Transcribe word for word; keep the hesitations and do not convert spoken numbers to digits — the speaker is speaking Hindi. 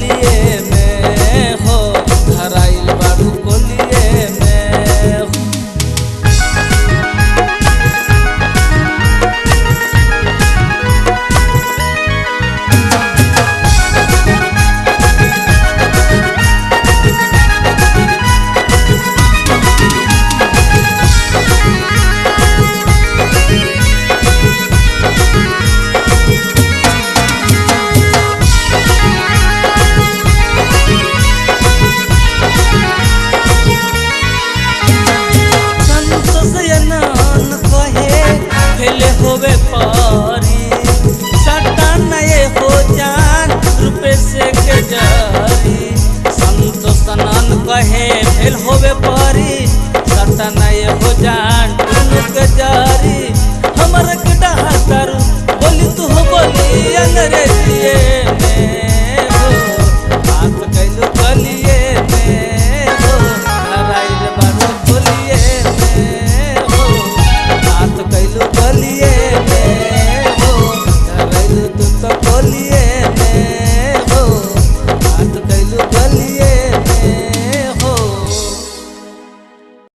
लिए।